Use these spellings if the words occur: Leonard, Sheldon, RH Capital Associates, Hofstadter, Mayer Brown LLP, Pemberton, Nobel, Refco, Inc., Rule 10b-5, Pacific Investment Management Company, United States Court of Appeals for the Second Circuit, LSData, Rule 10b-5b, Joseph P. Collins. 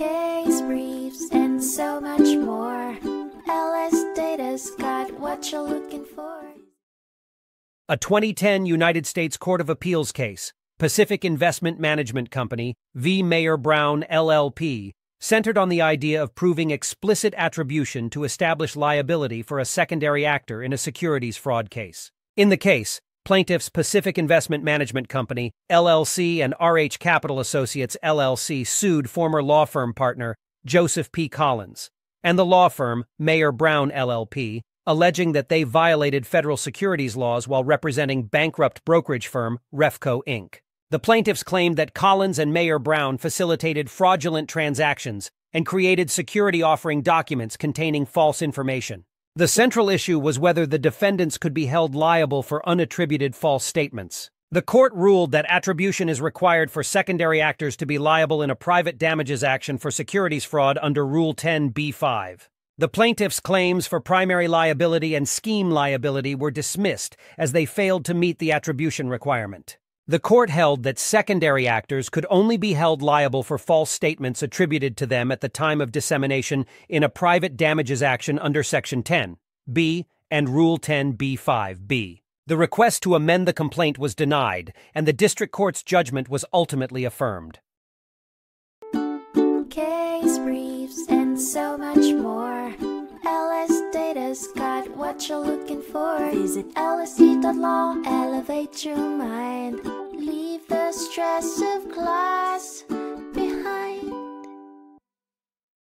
case briefs, and so much more. LSData's got what you're looking for. A 2010 United States Court of Appeals case, Pacific Investment Management Company v. Mayer Brown LLP, centered on the idea of proving explicit attribution to establish liability for a secondary actor in a securities fraud case. In the case, plaintiffs Pacific Investment Management Company, LLC, and RH Capital Associates, LLC sued former law firm partner Joseph P. Collins and the law firm Mayer Brown LLP, alleging that they violated federal securities laws while representing bankrupt brokerage firm Refco, Inc. The plaintiffs claimed that Collins and Mayer Brown facilitated fraudulent transactions and created security offering documents containing false information. The central issue was whether the defendants could be held liable for unattributed false statements. The court ruled that attribution is required for secondary actors to be liable in a private damages action for securities fraud under Rule 10b-5. The plaintiffs' claims for primary liability and scheme liability were dismissed as they failed to meet the attribution requirement. The court held that secondary actors could only be held liable for false statements attributed to them at the time of dissemination in a private damages action under Section 10b and Rule 10b-5b. The request to amend the complaint was denied, and the district court's judgment was ultimately affirmed. Case briefs and so much more. LSData's got what you're looking for. Visit lsd.law, elevate your mind, leave the stress of class.